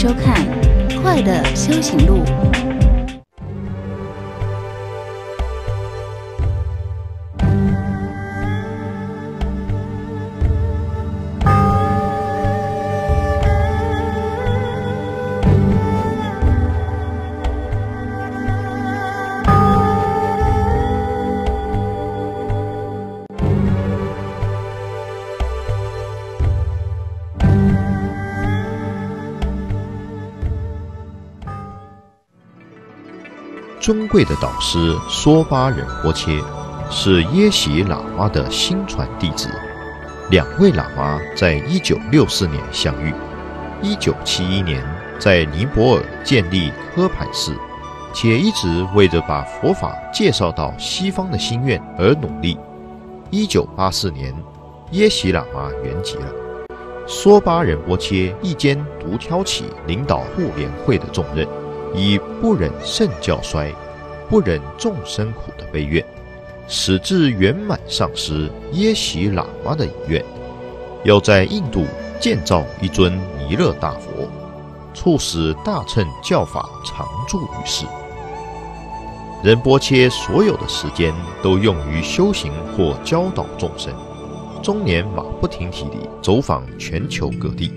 收看《快乐修行路》。尊贵的导师梭巴仁波切是耶喜喇嘛的新传弟子，两位喇嘛在1964年相遇，1971年在尼泊尔建立科派寺，且一直为着把佛法介绍到西方的心愿而努力。1984年，耶喜喇嘛圆寂了，梭巴仁波切一肩独挑起领导护莲会的重任。以不忍圣教衰，不忍众生苦的悲愿，使至圆满上师耶喜喇嘛的遗愿，要在印度建造一尊弥勒大佛，促使大乘教法常驻于世。仁波切所有的时间都用于修行或教导众生，终年马不停蹄地走访全球各地，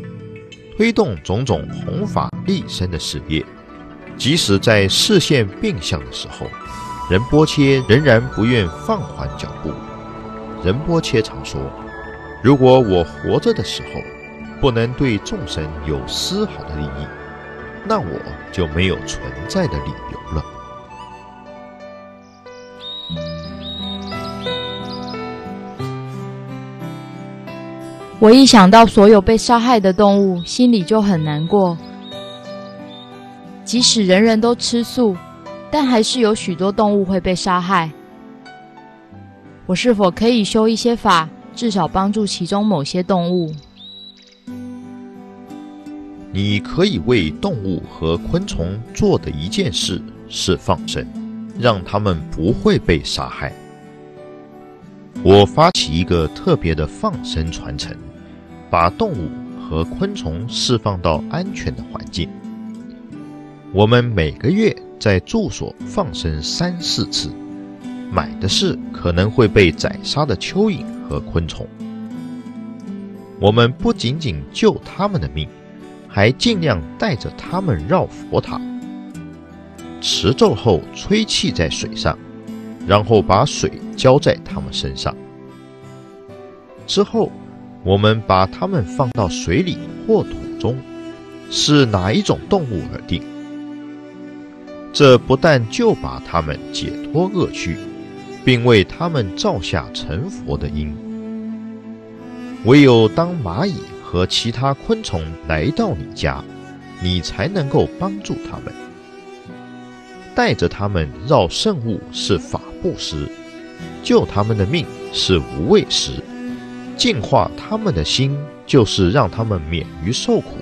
推动种种弘法利生的事业。即使在视线病相的时候，仁波切仍然不愿放缓脚步。仁波切常说：“如果我活着的时候不能对众生有丝毫的利益，那我就没有存在的理由了。”我一想到所有被杀害的动物，心里就很难过。即使人人都吃素，但还是有许多动物会被杀害。我是否可以修一些法，至少帮助其中某些动物？你可以为动物和昆虫做的一件事是放生，让它们不会被杀害。我发起一个特别的放生传承，把动物和昆虫释放到安全的环境。我们每个月在住所放生3、4次，买的是可能会被宰杀的蚯蚓和昆虫。我们不仅仅救他们的命，还尽量带着他们绕佛塔，持咒后吹气在水上，然后把水浇在他们身上。之后，我们把它们放到水里或土中，是哪一种动物而定。这不但就把他们解脱恶趣，并为他们造下成佛的因。唯有当蚂蚁和其他昆虫来到你家，你才能够帮助他们。带着他们绕圣物是法布施，救他们的命是无畏施，净化他们的心就是让他们免于受苦。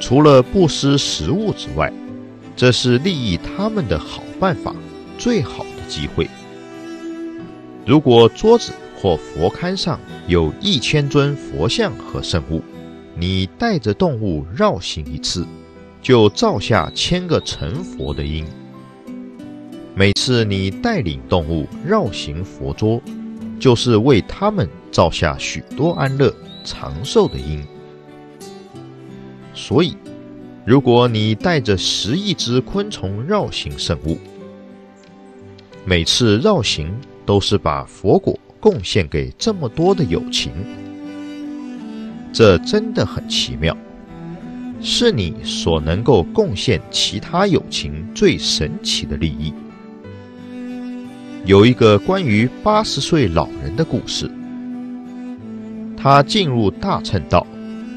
除了布施食物之外，这是利益他们的好办法，最好的机会。如果桌子或佛龛上有1000尊佛像和圣物，你带着动物绕行一次，就造下1000个成佛的因。每次你带领动物绕行佛桌，就是为他们造下许多安乐、长寿的因。所以如果你带着10亿只昆虫绕行圣物，每次绕行都是把佛果贡献给这么多的友情，这真的很奇妙，是你所能够贡献其他友情最神奇的利益。有一个关于80岁老人的故事，他进入大乘道，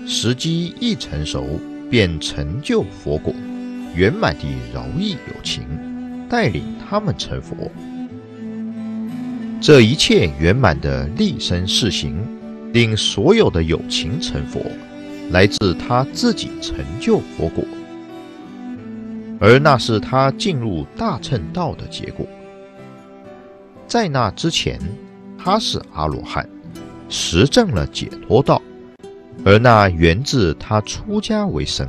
时机一成熟，便成就佛果，圆满地饶益有情，带领他们成佛。这一切圆满的利生事行，令所有的有情成佛，来自他自己成就佛果，而那是他进入大乘道的结果。在那之前，他是阿罗汉，实证了解脱道，而那源自他出家为生。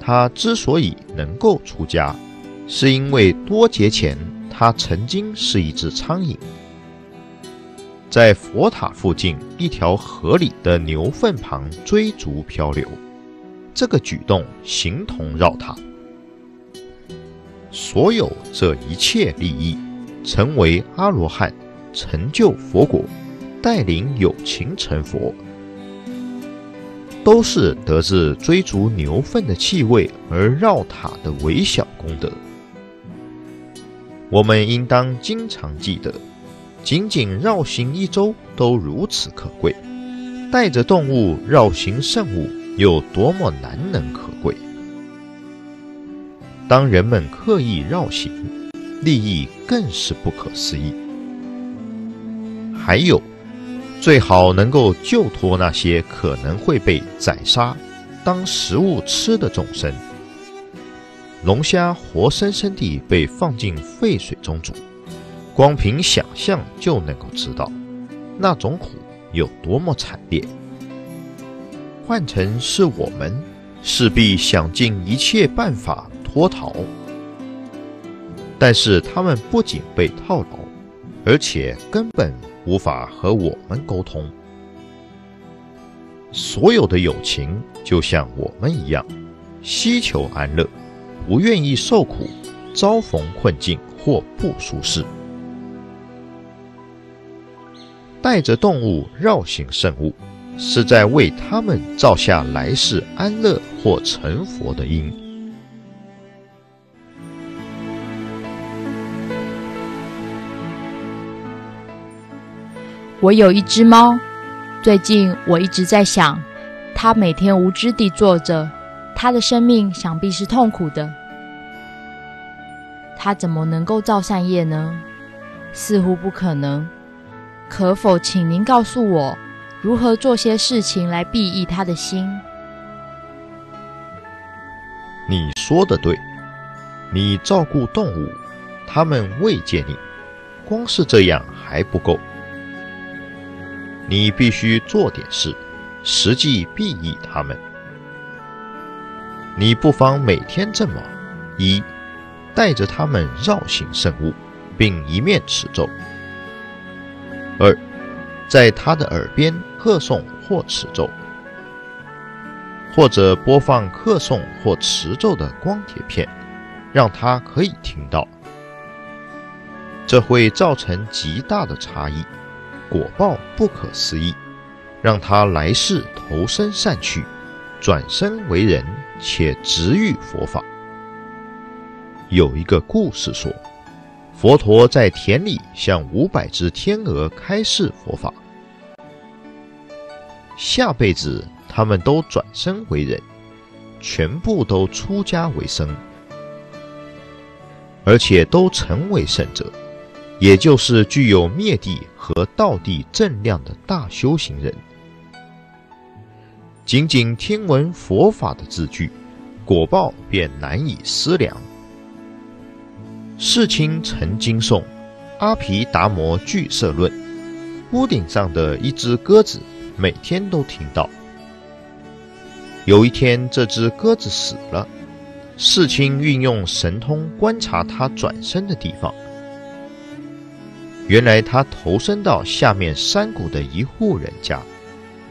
他之所以能够出家，是因为多劫前他曾经是一只苍蝇，在佛塔附近一条河里的牛粪旁追逐漂流。这个举动形同绕塔，所有这一切利益，成为阿罗汉，成就佛果，带领有情成佛，都是得自追逐牛粪的气味而绕塔的微小功德。我们应当经常记得，仅仅绕行一周都如此可贵，带着动物绕行圣物有多么难能可贵。当人们刻意绕行，利益更是不可思议。还有，最好能够救脱那些可能会被宰杀当食物吃的众生。龙虾活生生地被放进沸水中煮，光凭想象就能够知道那种苦有多么惨烈。换成是我们，势必想尽一切办法脱逃，但是他们不仅被套牢，而且根本无法和我们沟通。所有的友情就像我们一样，希求安乐，不愿意受苦，遭逢困境或不舒适。带着动物绕行圣物，是在为他们造下来世安乐或成佛的因。我有一只猫，最近我一直在想，它每天无知地坐着，它的生命想必是痛苦的。它怎么能够造善业呢？似乎不可能。可否请您告诉我，如何做些事情来裨益他的心？你说的对，你照顾动物，他们慰藉你，光是这样还不够。你必须做点事，实际裨益他们。你不妨每天这么：一、带着他们绕行圣物，并一面持咒；二、在他的耳边客诵或持咒，或者播放客诵或持咒的光碟片，让他可以听到。这会造成极大的差异，果报不可思议，让他来世投身善趣，转身为人，且直遇佛法。有一个故事说，佛陀在田里向500只天鹅开示佛法，下辈子他们都转生为人，全部都出家为僧，而且都成为圣者，也就是具有灭地和道地正量的大修行人。仅仅听闻佛法的字句，果报便难以思量。世亲曾经诵《阿毗达摩俱舍论》，屋顶上的一只鸽子每天都听到。有一天，这只鸽子死了，世亲运用神通观察它转身的地方，原来它投身到下面山谷的一户人家，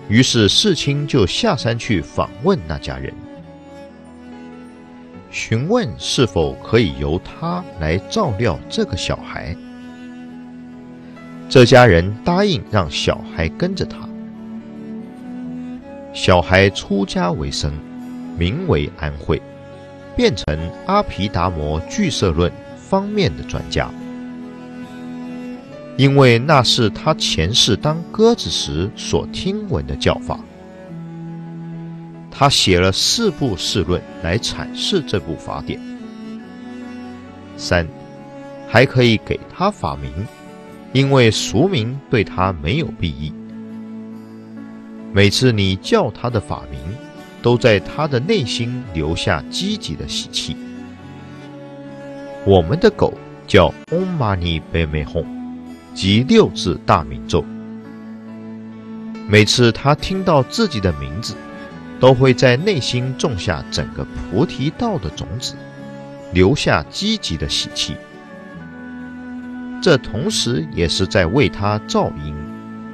于是世亲就下山去访问那家人，询问是否可以由他来照料这个小孩。这家人答应让小孩跟着他。小孩出家为僧，名为安慧，变成阿毗达摩俱舍论方面的专家。因为那是他前世当鸽子时所听闻的教法。他写了4部释论来阐释这部法典。3，还可以给他法名，因为俗名对他没有裨益。每次你叫他的法名，都在他的内心留下积极的习气。我们的狗叫 Om Mani Padme Hum， 即6字大明咒。每次他听到自己的名字，都会在内心种下整个菩提道的种子，留下积极的习气。这同时也是在为他造因，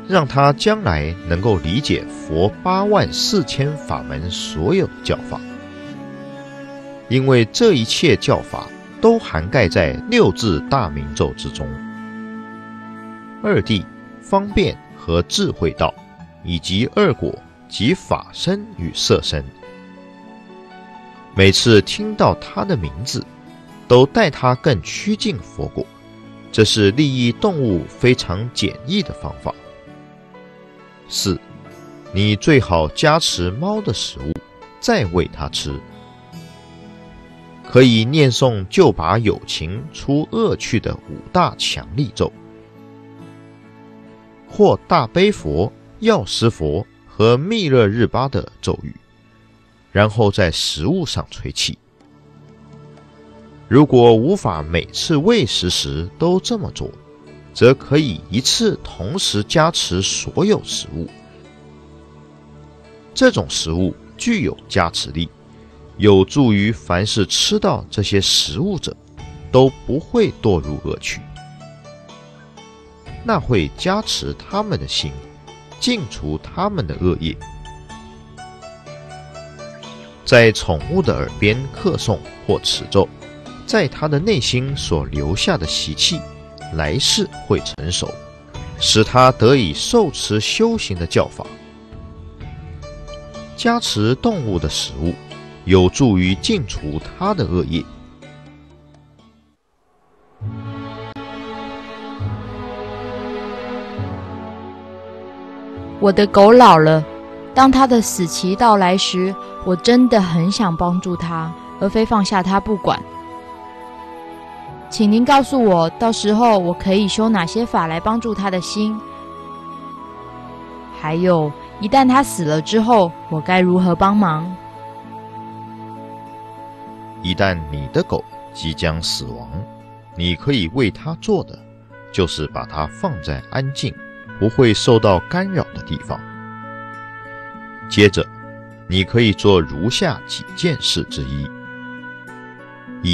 让他将来能够理解佛84000法门所有教法，因为这一切教法都涵盖在6字大明咒之中。2谛、方便和智慧道，以及2果及法身与色身。每次听到他的名字，都带他更趋近佛果，这是利益动物非常简易的方法。4、你最好加持猫的食物，再喂它吃。可以念诵就把有情出恶趣的5大强力咒，或大悲佛、药师佛和密勒日巴的咒语，然后在食物上吹气。如果无法每次喂食时都这么做，则可以一次同时加持所有食物。这种食物具有加持力，有助于凡是吃到这些食物者，都不会堕入恶趣，那会加持他们的心，净除他们的恶业。在宠物的耳边客诵或持咒，在他的内心所留下的习气，来世会成熟，使他得以受持修行的教法。加持动物的食物，有助于净除他的恶业。我的狗老了，当它的死期到来时，我真的很想帮助它，而非放下它不管。请您告诉我，到时候我可以修哪些法来帮助它的心？还有，一旦它死了之后，我该如何帮忙？一旦你的狗即将死亡，你可以为它做的，就是把它放在安静、不会受到干扰的地方。接着，你可以做如下几件事之一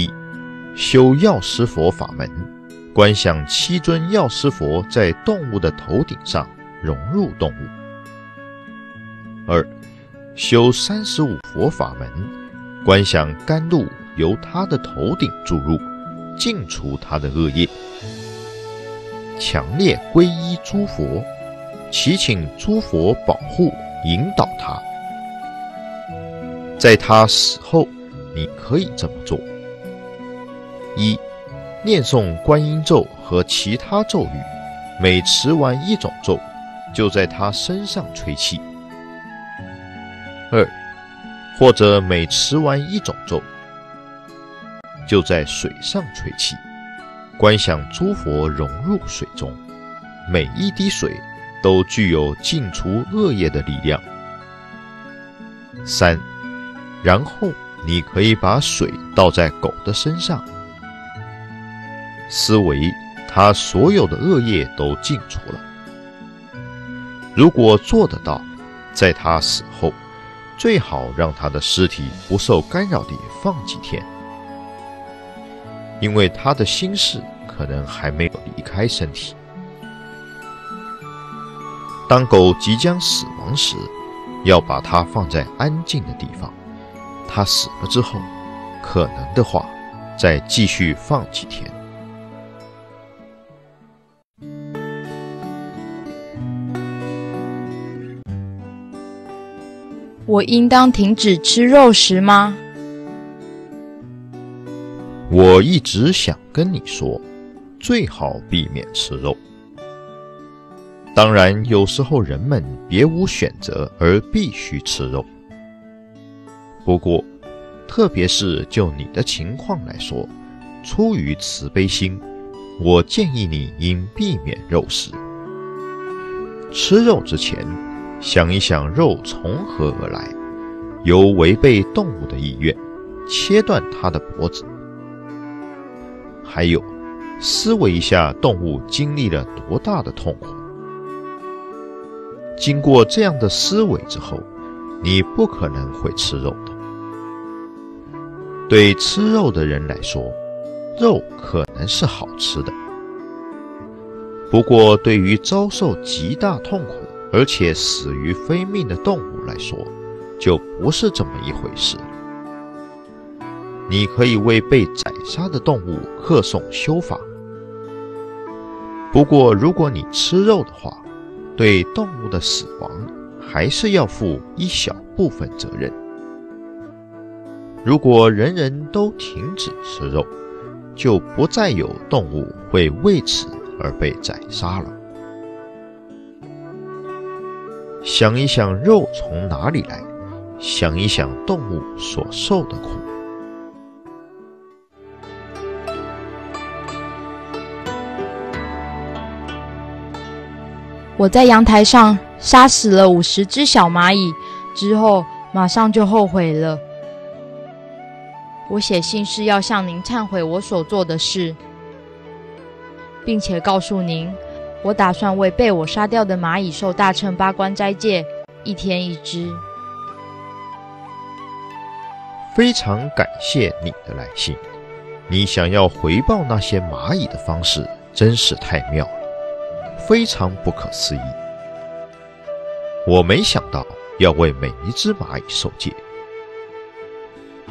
：1、修药师佛法门，观想7尊药师佛在动物的头顶上融入动物； 2、修35佛法门，观想甘露由他的头顶注入，净除他的恶业。强烈皈依诸佛，祈请诸佛保护引导他。在他死后，你可以这么做：1、念诵观音咒和其他咒语，每持完1种咒，就在他身上吹气； 2、或者每持完1种咒，就在水上吹气。观想诸佛融入水中，每一滴水都具有净除恶业的力量。3、然后你可以把水倒在狗的身上，思维它所有的恶业都净除了。如果做得到，在它死后，最好让它的尸体不受干扰地放几天。因为他的心事可能还没有离开身体。当狗即将死亡时，要把它放在安静的地方。它死了之后，可能的话，再继续放几天。我应当停止吃肉食吗？我一直想跟你说，最好避免吃肉。当然，有时候人们别无选择而必须吃肉。不过，特别是就你的情况来说，出于慈悲心，我建议你应避免肉食。吃肉之前，想一想肉从何而来，由违背动物的意愿，切断它的脖子。还有，思维一下动物经历了多大的痛苦。经过这样的思维之后，你不可能会吃肉的。对吃肉的人来说，肉可能是好吃的，不过对于遭受极大痛苦而且死于非命的动物来说，就不是这么一回事。你可以为被宰杀的动物歌颂修法，不过如果你吃肉的话，对动物的死亡还是要负一小部分责任。如果人人都停止吃肉，就不再有动物会为此而被宰杀了。想一想肉从哪里来，想一想动物所受的苦。我在阳台上杀死了50只小蚂蚁，之后马上就后悔了。我写信是要向您忏悔我所做的事，并且告诉您，我打算为被我杀掉的蚂蚁受大乘八关斋戒，1天1只。非常感谢你的来信，你想要回报那些蚂蚁的方式真是太妙了。非常不可思议，我没想到要为每一只蚂蚁受戒。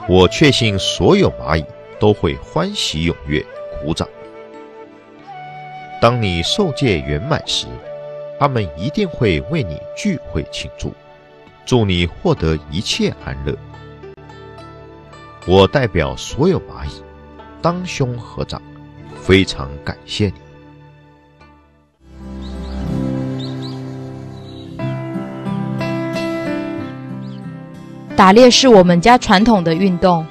我确信所有蚂蚁都会欢喜踊跃鼓掌。当你受戒圆满时，他们一定会为你聚会庆祝，祝你获得一切安乐。我代表所有蚂蚁，当胸合掌，非常感谢你。打猎是我们家传统的运动。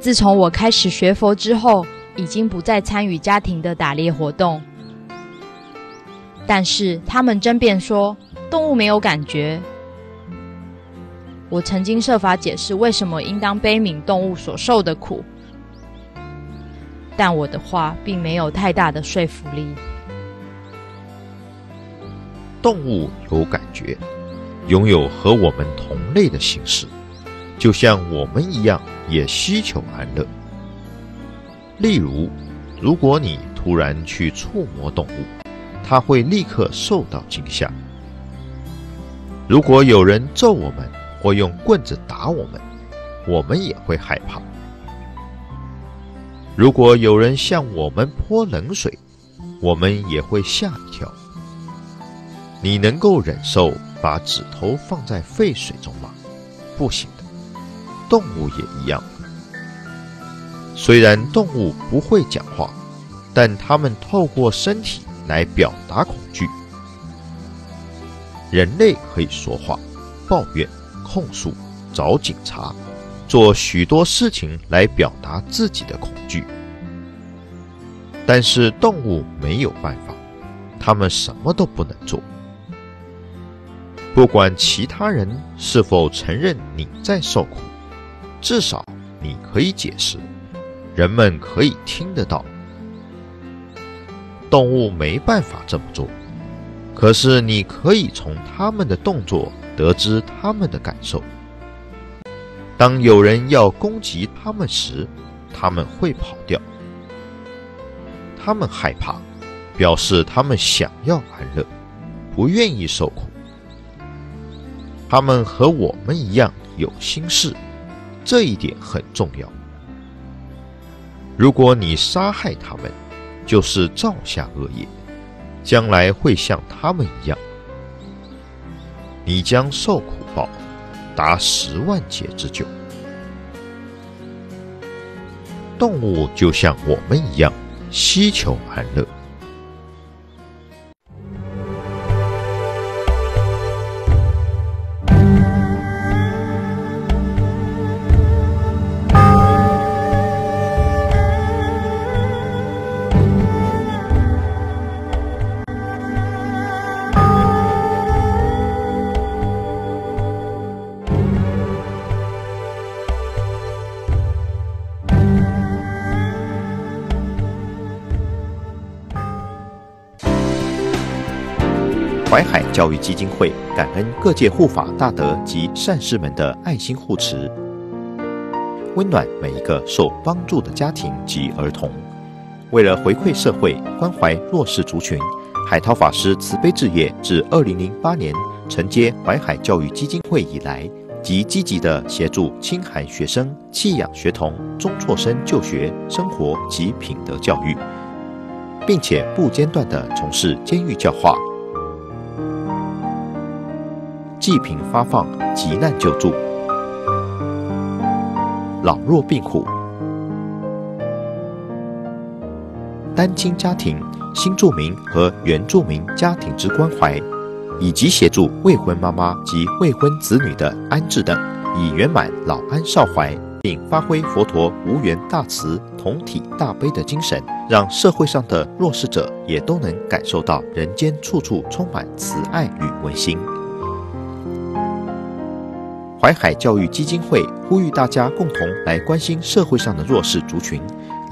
自从我开始学佛之后，已经不再参与家庭的打猎活动。但是他们争辩说，动物没有感觉。我曾经设法解释为什么应当悲悯动物所受的苦，但我的话并没有太大的说服力。动物有感觉，拥有和我们同类的形式，就像我们一样也希求安乐。例如，如果你突然去触摸动物，它会立刻受到惊吓。如果有人揍我们或用棍子打我们，我们也会害怕。如果有人向我们泼冷水，我们也会吓一跳。你能够忍受把指头放在沸水中吗？不行的，动物也一样。虽然动物不会讲话，但它们透过身体来表达恐惧。人类可以说话、抱怨、控诉、找警察，做许多事情来表达自己的恐惧。但是动物没有办法，它们什么都不能做。不管其他人是否承认你在受苦，至少你可以解释，人们可以听得到。动物没办法这么做，可是你可以从他们的动作得知他们的感受。当有人要攻击他们时，他们会跑掉。他们害怕，表示他们想要安乐，不愿意受苦。他们和我们一样有心事，这一点很重要。如果你杀害他们，就是造下恶业，将来会像他们一样，你将受苦报，达10万劫之久。动物就像我们一样，希求安乐。淮海教育基金会感恩各界护法大德及善士们的爱心护持，温暖每一个受帮助的家庭及儿童。为了回馈社会，关怀弱势族群，海涛法师慈悲置业自2008年承接淮海教育基金会以来，即积极地协助清寒学生、弃养学童、中辍生就学、生活及品德教育，并且不间断地从事监狱教化、济贫发放、急难救助、老弱病苦、单亲家庭、新住民和原住民家庭之关怀，以及协助未婚妈妈及未婚子女的安置等，以圆满老安少怀，并发挥佛陀无缘大慈、同体大悲的精神，让社会上的弱势者也都能感受到人间处处充满慈爱与温馨。淮海教育基金会呼吁大家共同来关心社会上的弱势族群，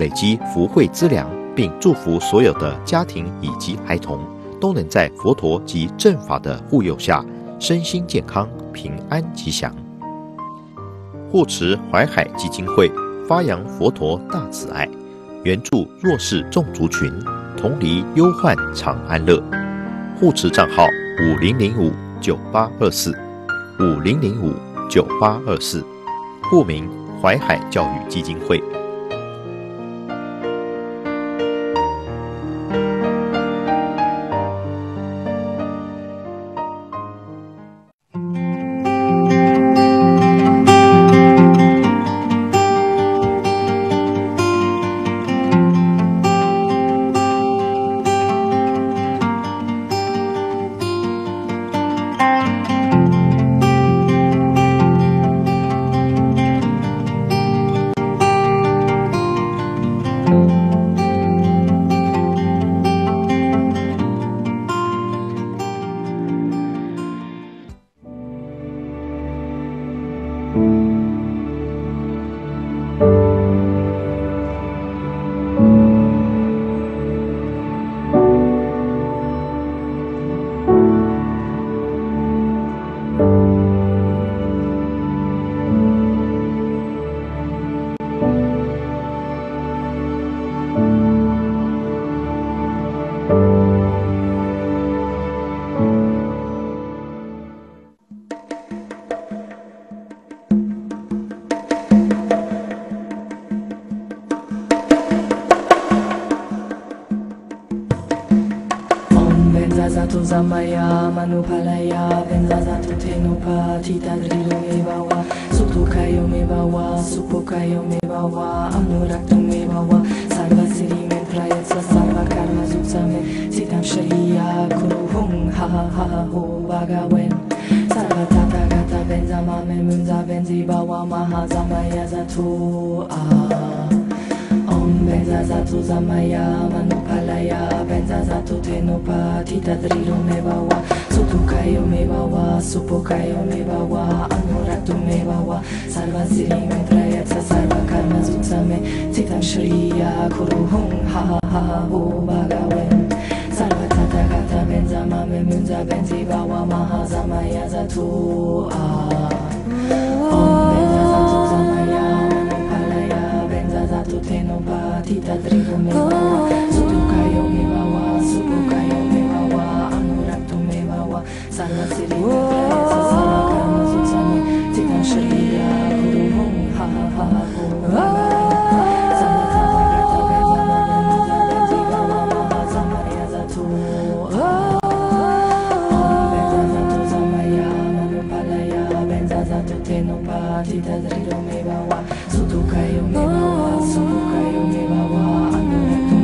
累积福慧资粮，并祝福所有的家庭以及孩童都能在佛陀及正法的护佑下，身心健康、平安吉祥。护持淮海基金会发扬佛陀大慈爱，援助弱势众族群，同离忧患常安乐。护持账号50059824，50059824，户名淮海教育基金会。Zamaya manupalaya vendazatu tenupa titadrilo mebawa sutukayo mebawa supokayo mebawa amuraktu mebawa sarva sirimen prayatsa sarva karma zutsame sitam shriya kuruhum ha ha ha ho bagawen sarva tata gata benzamame munza benzibawa maha zamaya zatu ah Benza zatu zamaya manupalaya Benza zatu tenupa titadrilo mebawa Sutukayo mebawa Supokayo mebawa Anuratu mebawa Sarva siri metrayatsa sarva karma zutsame Titam shriya kuruhum ha ha ha ho bagawen Sarva tata gata benza mame munza benzi bawa Maha zamaya zatu ah Titadrilo mebawa, sutukayo mebawa, supokayo mebawa, anuraktu mebawa, sarva siri metrayatsa sarva karma zutsame, titam shriya kuruhum ha ha ha ho bagawen sarva tata gata benza mame munza benzi bawa maha zamaya zatu Benza zatu zamaya manupalaya, benza zatu tenupa titadrilo mebawa, sutukayo mebawa, supokayo mebawa. Anuratu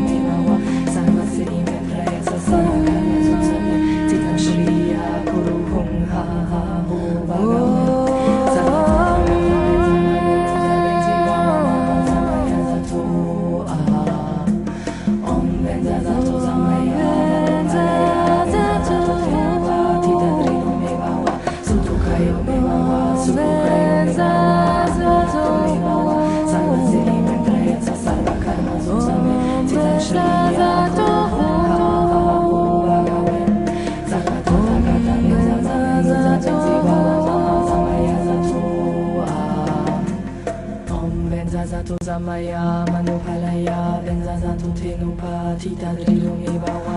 Samaya Manupalaya Enzazantu Tenupa Tita Drilu Mebawa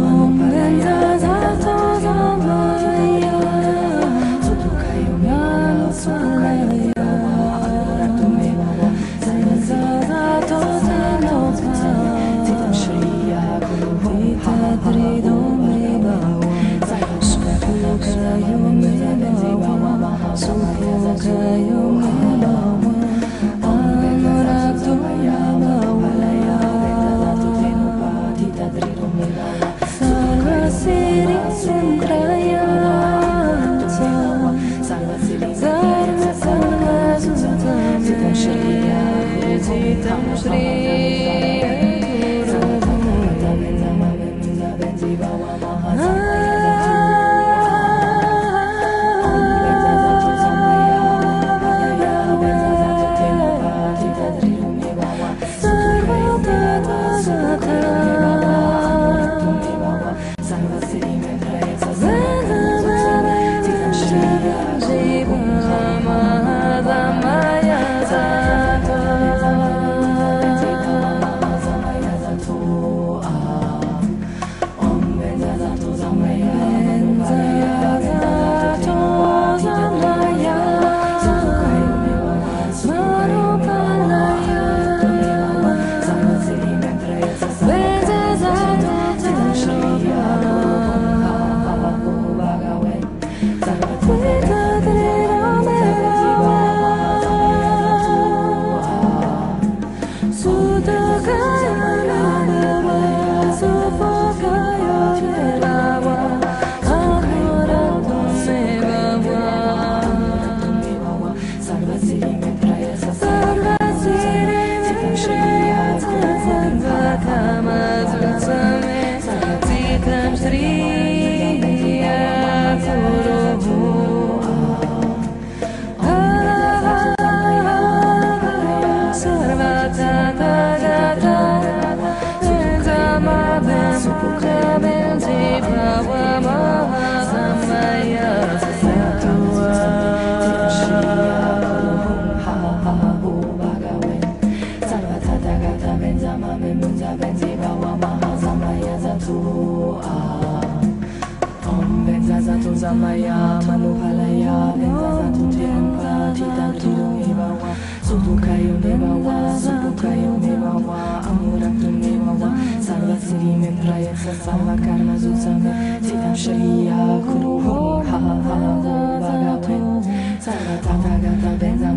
manupalaya, zato zamaya, sutukayo melo, sutukayo mebawa, anuraktu mebawa, sarva zato zamaya, titam shriya kuruhum ha ha ha mebawa, sutukayo mebawa, sutukayo mebawa, anuraktu mebawa. Siri Sundraya Sarva Siri Sarva Sarva Sutta Sitam Shriya Sitam Shriya Sarva Tata Benzama Benza Benzi Bawa Mahasana Zamaya, manupalaya, enzazantu tempa, titam tridum mebawa, sutukayo mebawa, supukayo mebawa, anuraktum mebawa, sarva siri metrayasa, sarva karma zutsame, sitam shriya kuruhum ha ha ha ho bhagawen, sarva tata gata benza.